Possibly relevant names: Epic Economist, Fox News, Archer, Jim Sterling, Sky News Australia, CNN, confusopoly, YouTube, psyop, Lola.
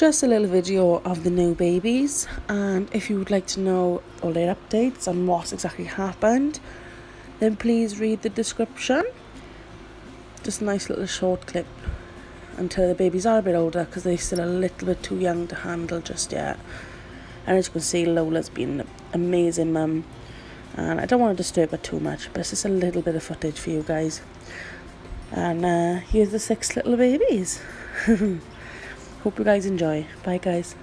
just a little video of the new babies, and if you would like to know all their updates on what exactly happened, then please read the description. Just a nice little short clip until the babies are a bit older, because they're still a little bit too young to handle just yet. And as you can see, Lola's been an amazing mum, and I don't want to disturb her too much, but it's just a little bit of footage for you guys. And here's the 6 little babies. Hope you guys enjoy. Bye guys.